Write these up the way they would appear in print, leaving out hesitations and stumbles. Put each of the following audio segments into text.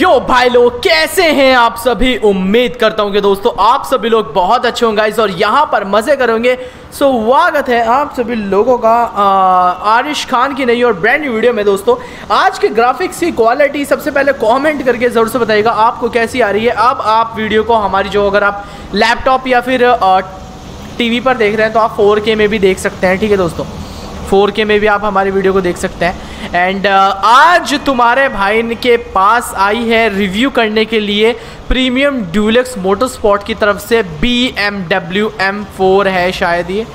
यो भाई लोग कैसे हैं आप सभी। उम्मीद करता हूँ कि दोस्तों आप सभी लोग बहुत अच्छे होंगे गाइस और यहाँ पर मज़े करोगे। सो स्वागत है आप सभी लोगों का आरिश खान की नई और ब्रांड न्यू वीडियो में। दोस्तों आज के ग्राफिक्स की क्वालिटी सबसे पहले कमेंट करके ज़रूर से बताइएगा आपको कैसी आ रही है। अब आप वीडियो को हमारी जो अगर आप लैपटॉप या फिर टीवी पर देख रहे हैं तो आप 4K में भी देख सकते हैं। ठीक है दोस्तों, 4K में भी आप हमारी वीडियो को देख सकते हैं। एंड आज तुम्हारे भाई के पास आई है रिव्यू करने के लिए प्रीमियम ड्यूलेक्स मोटरस्पोर्ट की तरफ से BMW M4 है शायद। ये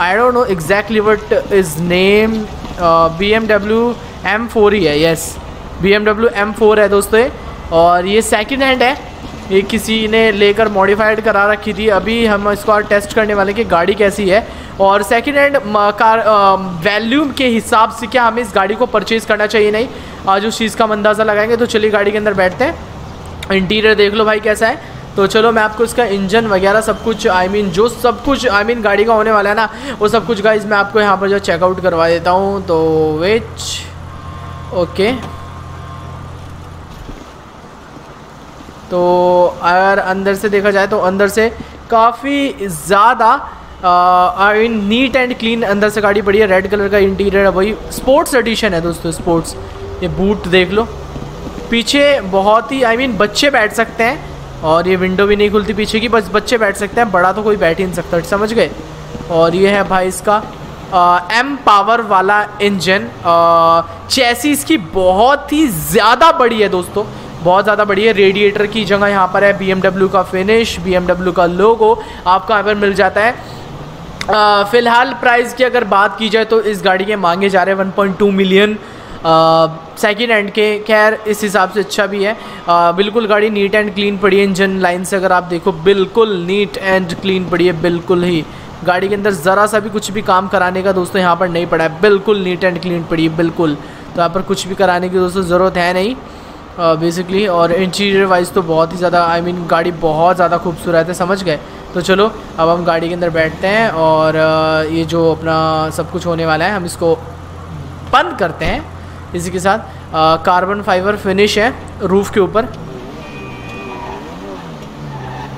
I don't know exactly what is name, BMW M4 ही है। यस, BMW M4 है दोस्तों, और ये सेकंड हैंड है। ये किसी ने लेकर मॉडिफाइड करा रखी थी। अभी हम इसको टेस्ट करने वाले कि गाड़ी कैसी है और सेकेंड हैंड कार वैल्यू के हिसाब से क्या हमें इस गाड़ी को परचेज़ करना चाहिए नहीं, आज उस चीज़ का अंदाज़ा लगाएंगे। तो चलिए गाड़ी के अंदर बैठते हैं। इंटीरियर देख लो भाई कैसा है। तो चलो मैं आपको इसका इंजन वगैरह सब कुछ आई मीन गाड़ी का होने वाला है ना वो सब कुछ गाइस मैं आपको यहाँ पर जो चेकआउट करवा देता हूँ। तो विच ओके, तो अगर अंदर से देखा जाए तो अंदर से काफ़ी ज़्यादा I mean neat and clean अंदर से गाड़ी पड़ी है। रेड कलर का इंटीरियर है, वही स्पोर्ट्स एडिशन है दोस्तों, स्पोर्ट्स। ये बूट देख लो पीछे, बहुत ही आई मीन बच्चे बैठ सकते हैं। और ये विंडो भी नहीं खुलती पीछे की, बस बच्चे बैठ सकते हैं, बड़ा तो कोई बैठ ही नहीं सकता, समझ गए। और ये है भाई इसका एम पावर वाला इंजन। चैसिस की बहुत ही ज़्यादा बड़ी है दोस्तों, बहुत ज़्यादा बड़ी है। रेडिएटर की जगह यहाँ पर है, BMW का फिनिश, BMW का लोगो आपको यहाँ पर मिल जाता है। फ़िलहाल प्राइस की अगर बात की जाए तो इस गाड़ी के मांगे जा रहे हैं 1.2 मिलियन सेकेंड हैंड के। खैर इस हिसाब से अच्छा भी है। बिल्कुल गाड़ी नीट एंड क्लीन पड़ी है। इंजन लाइन से अगर आप देखो बिल्कुल नीट एंड क्लीन पड़ी है, बिल्कुल ही गाड़ी के अंदर ज़रा सा भी कुछ भी काम कराने का दोस्तों यहाँ पर नहीं पड़ा है। बिल्कुल नीट एंड क्लीन पड़ी है, बिल्कुल। तो यहाँ पर कुछ भी कराने की दोस्तों ज़रूरत है नहीं बेसिकली। और इंटीरियर वाइज तो बहुत ही ज़्यादा आई मीन गाड़ी बहुत ज़्यादा खूबसूरत है, समझ गए। तो चलो अब हम गाड़ी के अंदर बैठते हैं और ये जो अपना सब कुछ होने वाला है हम इसको बंद करते हैं। इसी के साथ कार्बन फाइबर फिनिश है रूफ़ के ऊपर,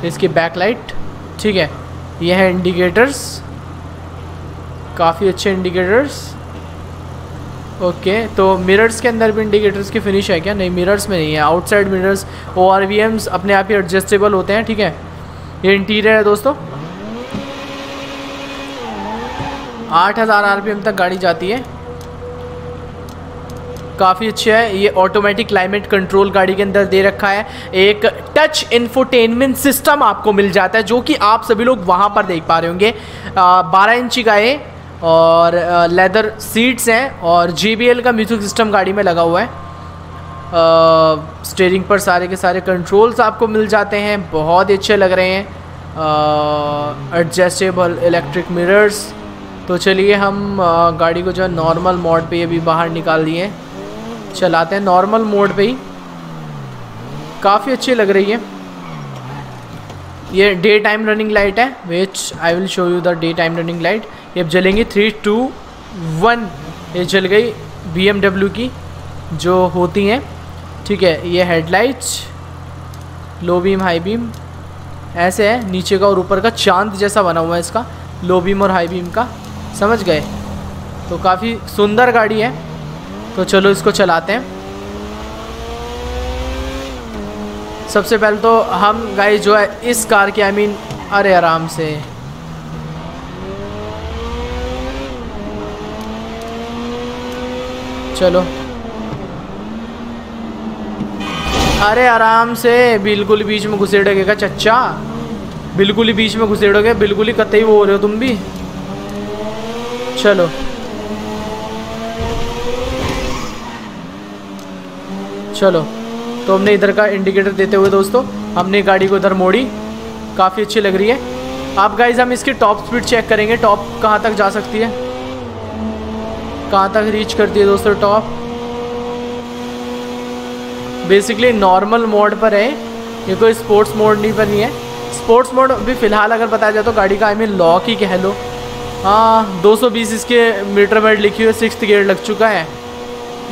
इसकी बैकलाइट ठीक है। ये है इंडिकेटर्स, काफ़ी अच्छे इंडिकेटर्स। ओके तो मिरर्स के अंदर भी इंडिकेटर्स की फिनिश है क्या? नहीं, मिरर्स में नहीं है, आउटसाइड मिरर्स ORVMs अपने आप ही एडजस्टेबल होते हैं ठीक है। ये इंटीरियर है दोस्तों, 8000 RPM तक गाड़ी जाती है, काफ़ी अच्छी है। ये ऑटोमेटिक क्लाइमेट कंट्रोल गाड़ी के अंदर दे रखा है। एक टच इन्फोटेनमेंट सिस्टम आपको मिल जाता है जो कि आप सभी लोग वहाँ पर देख पा रहे होंगे। 12 इंची का है और लेदर सीट्स हैं और JBL का म्यूजिक सिस्टम गाड़ी में लगा हुआ है। स्टीयरिंग पर सारे के सारे कंट्रोल्स आपको मिल जाते हैं, बहुत ही अच्छे लग रहे हैं। Adjustable electric mirrors. तो चलिए हम गाड़ी को जो है नॉर्मल मोड पे अभी बाहर निकाल दिए, चलाते हैं नॉर्मल मोड पे ही, काफ़ी अच्छी लग रही है। ये डे टाइम रनिंग लाइट है, which I will show you the day time running light. ये अब जलेंगी 3, 2, 1, ये जल गई BMW की जो होती हैं ठीक है। ये headlights, low beam high beam ऐसे है, नीचे का और ऊपर का चांद जैसा बना हुआ है इसका, लो बीम और हाई बीम का, समझ गए। तो काफ़ी सुंदर गाड़ी है। तो चलो इसको चलाते हैं। सबसे पहले तो हम गाइस जो है इस कार के आई मीन अरे आराम से चलो, अरे आराम से, बिल्कुल बीच में घुसेड़ोगे का चच्चा, बिल्कुल ही बीच में घुसेड़ोगे, बिल्कुल ही कतई वो हो रहे हो तुम भी। चलो चलो, तो हमने इधर का इंडिकेटर देते हुए दोस्तों हमने गाड़ी को इधर मोड़ी, काफ़ी अच्छी लग रही है। आप गाइज हम इसकी टॉप स्पीड चेक करेंगे, टॉप कहाँ तक जा सकती है, कहाँ तक रीच करती है दोस्तों टॉप। बेसिकली नॉर्मल मोड पर है ये, कोई स्पोर्ट्स मोड नहीं पर नहीं है। स्पोर्ट्स मोड भी फ़िलहाल अगर बताया जाए तो गाड़ी का आई मीन लॉक ही कह लो। हाँ 220 इसके मीटर पर लिखी हुई, 6th गियर लग चुका है,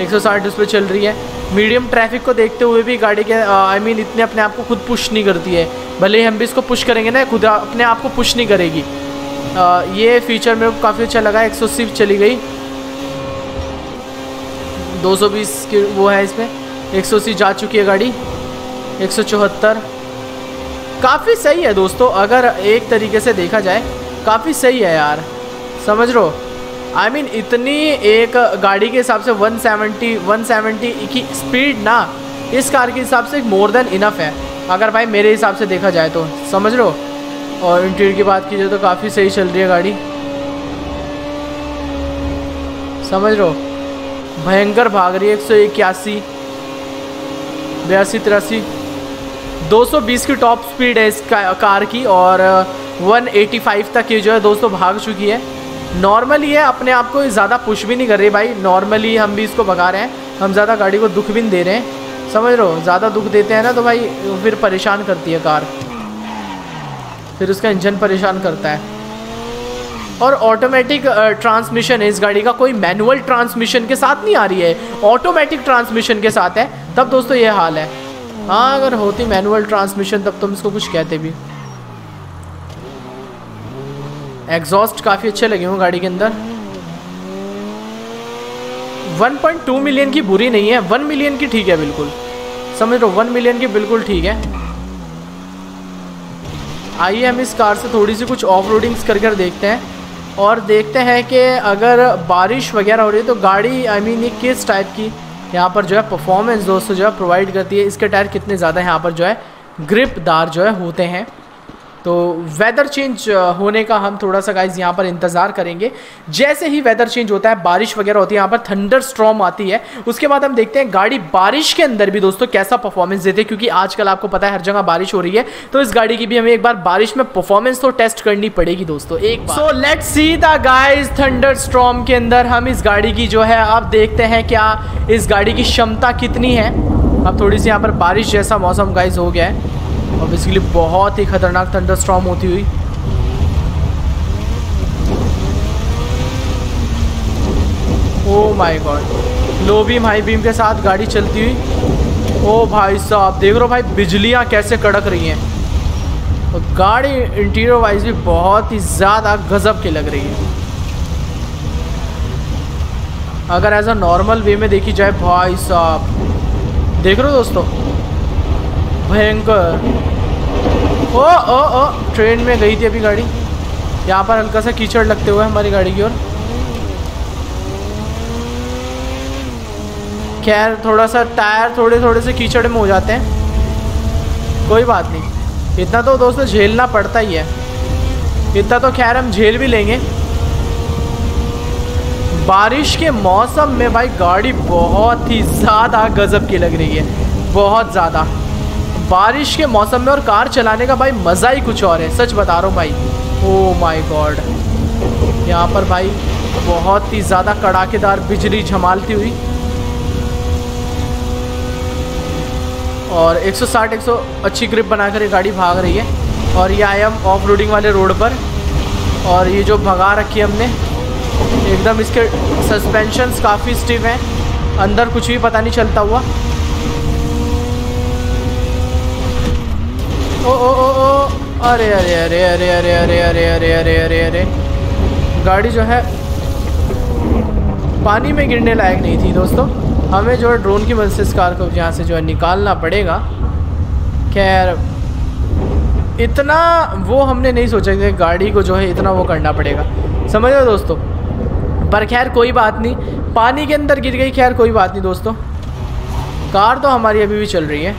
160 उस पर चल रही है। मीडियम ट्रैफिक को देखते हुए भी गाड़ी के आई मीन इतने अपने आप को खुद पुश नहीं करती है। भले ही हम भी इसको पुश करेंगे ना, खुद अपने आप को पुश नहीं करेगी। ये फीचर मेरे को काफ़ी अच्छा लगा। 180 चली गई, 220 की वो है इसमें, 180 जा चुकी है गाड़ी, 174 काफ़ी सही है दोस्तों। अगर एक तरीके से देखा जाए काफ़ी सही है यार, समझ लो आई मीन इतनी एक गाड़ी के हिसाब से 170 की स्पीड ना इस कार के हिसाब से मोर देन इनफ है, अगर भाई मेरे हिसाब से देखा जाए तो, समझ लो। और इंटीरियर की बात की जाए तो काफ़ी सही चल रही है गाड़ी, समझ लो। भयंकर भाग रही है, 181, 82, 83, 220 की टॉप स्पीड है इस कार की और 185 तक ये जो है दोस्तों भाग चुकी है। नॉर्मली है, अपने आप को ज़्यादा पुश भी नहीं कर रही भाई, नॉर्मली हम भी इसको भगा रहे हैं, हम ज़्यादा गाड़ी को दुख भी नहीं दे रहे हैं, समझ लो। ज़्यादा दुख देते हैं ना तो भाई फिर परेशान करती है कार, फिर उसका इंजन परेशान करता है। और ऑटोमेटिक ट्रांसमिशन है इस गाड़ी का, कोई मैनुअल ट्रांसमिशन के साथ नहीं आ रही है, ऑटोमेटिक ट्रांसमिशन के साथ है, तब दोस्तों ये हाल है। हाँ, अगर होती मैनुअल ट्रांसमिशन तब तुम इसको कुछ कहते भी। एग्जॉस्ट काफ़ी अच्छे लगे हों गाड़ी के अंदर। 1.2 मिलियन की बुरी नहीं है, 1 मिलियन की ठीक है बिल्कुल, समझ लो, 1 मिलियन की बिल्कुल ठीक है। आइए हम इस कार से थोड़ी सी कुछ ऑफ रोडिंग्स कर देखते हैं और देखते हैं कि अगर बारिश वगैरह हो रही है तो गाड़ी आई मीन ये किस टाइप की यहाँ पर जो है परफॉर्मेंस दोस्तों जो है प्रोवाइड करती है, इसके टायर कितने ज़्यादा यहाँ पर जो है ग्रिपदार जो है होते हैं। तो वेदर चेंज होने का हम थोड़ा सा गाइस यहाँ पर इंतज़ार करेंगे। जैसे ही वेदर चेंज होता है, बारिश वगैरह होती है, यहाँ पर थंडरस्टॉर्म आती है, उसके बाद हम देखते हैं गाड़ी बारिश के अंदर भी दोस्तों कैसा परफॉर्मेंस देते हैं, क्योंकि आजकल आपको पता है हर जगह बारिश हो रही है, तो इस गाड़ी की भी हमें एक बार बारिश में परफॉर्मेंस तो टेस्ट करनी पड़ेगी दोस्तों एक बार। So let's see the guys, thunderstorm के अंदर हम इस गाड़ी की जो है आप देखते हैं क्या इस गाड़ी की क्षमता कितनी है। अब थोड़ी सी यहाँ पर बारिश जैसा मौसम गाइस हो गया है और बेसिकली बहुत ही खतरनाक थंडरस्टॉर्म होती हुई। Oh my god, low beam high beam के साथ गाड़ी चलती हुई। ओ भाई साहब, देख रहे हो भाई बिजलियां कैसे कड़क रही हैं, और गाड़ी इंटीरियर वाइज भी बहुत ही ज़्यादा गजब की लग रही है। अगर एज अ नॉर्मल वे में देखी जाए, भाई साहब देख रहे हो दोस्तों भयंकर। ओ ट्रेन में गई थी अभी गाड़ी। यहाँ पर हल्का सा कीचड़ लगते हुए हमारी गाड़ी की ओर। खैर थोड़ा सा टायर थोड़े से कीचड़ में हो जाते हैं, कोई बात नहीं, इतना तो दोस्तों झेलना पड़ता ही है, इतना तो खैर हम झेल भी लेंगे। बारिश के मौसम में भाई गाड़ी बहुत ही ज़्यादा गजब की लग रही है, बहुत ज़्यादा बारिश के मौसम में, और कार चलाने का भाई मज़ा ही कुछ और है, सच बता रहा हूँ भाई। ओ माय गॉड, यहाँ पर भाई बहुत ही ज़्यादा कड़ाकेदार बिजली झमालती हुई। और 160-100 अच्छी ग्रिप बनाकर ये गाड़ी भाग रही है। और ये आए हम ऑफ रोडिंग वाले रोड पर, और ये जो भगा रखी है हमने एकदम, इसके सस्पेंशंस काफ़ी स्टिफ हैं, अंदर कुछ भी पता नहीं चलता हुआ। ओ अरे गाड़ी जो है पानी में गिरने लायक नहीं थी दोस्तों, हमें जो है ड्रोन की मदद से इस कार को यहाँ से जो है निकालना पड़ेगा। खैर इतना वो हमने नहीं सोचा कि गाड़ी को जो है इतना वो करना पड़ेगा, समझ लो दोस्तों, पर खैर कोई बात नहीं, पानी के अंदर गिर गई, खैर कोई बात नहीं दोस्तों, कार तो हमारी अभी भी चल रही है।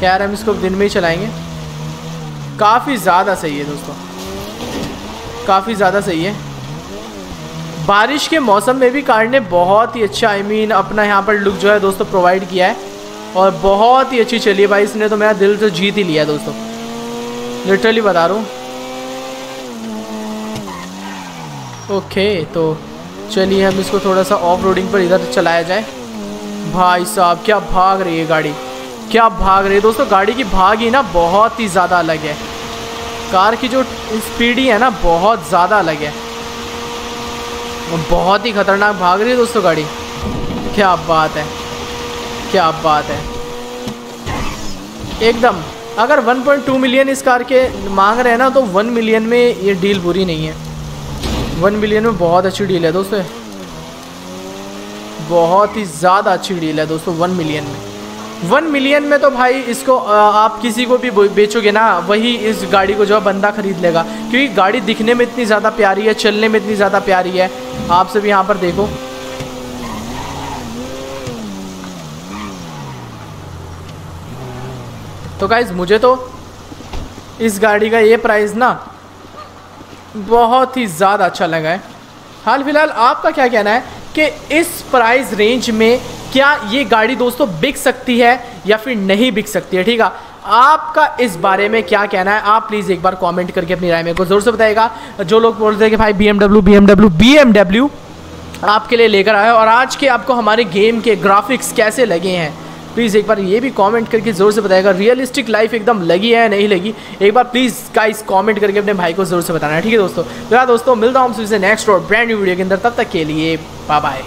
खैर हम इसको दिन में ही चलाएंगे। काफ़ी ज़्यादा सही है दोस्तों, काफ़ी ज़्यादा सही है। बारिश के मौसम में भी कार ने बहुत ही अच्छा आई मीन अपना यहाँ पर लुक जो है दोस्तों प्रोवाइड किया है, और बहुत ही अच्छी चली है भाई, इसने तो मेरा दिल तो जीत ही लिया दोस्तों, लिटरली बता रहा हूँ। ओके तो चलिए हम इसको थोड़ा सा ऑफ रोडिंग पर इधर चलाया जाए। भाई साहब क्या भाग रही है गाड़ी, क्या भाग रही है दोस्तों, गाड़ी की भाग ही ना बहुत ही ज़्यादा अलग है, कार की जो स्पीड ही है ना बहुत ज़्यादा अलग है, बहुत ही खतरनाक भाग रही है दोस्तों गाड़ी। क्या बात है, क्या बात है एकदम। अगर 1.2 मिलियन इस कार के मांग रहे हैं ना, तो 1 मिलियन में ये डील बुरी नहीं है। 1 मिलियन में बहुत अच्छी डील है दोस्तों, बहुत ही ज़्यादा अच्छी डील है दोस्तों 1 मिलियन में। 1 मिलियन में तो भाई इसको आप किसी को भी बेचोगे ना, वही इस गाड़ी को जो है बंदा ख़रीद लेगा, क्योंकि गाड़ी दिखने में इतनी ज़्यादा प्यारी है, चलने में इतनी ज़्यादा प्यारी है। आप सब यहाँ पर देखो, तो गाइज़ मुझे तो इस गाड़ी का ये प्राइस ना बहुत ही ज़्यादा अच्छा लगा है। हाल फिलहाल आपका क्या कहना है कि इस प्राइस रेंज में क्या ये गाड़ी दोस्तों बिक सकती है या फिर नहीं बिक सकती है? ठीक है, आपका इस बारे में क्या कहना है आप प्लीज़ एक बार कमेंट करके अपनी राय मेरे को ज़रूर से बताएगा। जो लोग बोलते हैं कि भाई BMW आपके लिए लेकर आए और आज के आपको हमारे गेम के ग्राफिक्स कैसे लगे हैं, प्लीज़ एक बार ये भी कमेंट करके ज़रूर से बताएगा। रियलिस्टिक लाइफ एकदम लगी है नहीं लगी, एक बार प्लीज़ गाइस कमेंट करके अपने भाई को ज़रूर से बताना है। ठीक है दोस्तों, मेरा दोस्तों मिलता हूँ आपसे नेक्स्ट और ब्रांड न्यू वीडियो के अंदर, तब तक के लिए बाय बाय।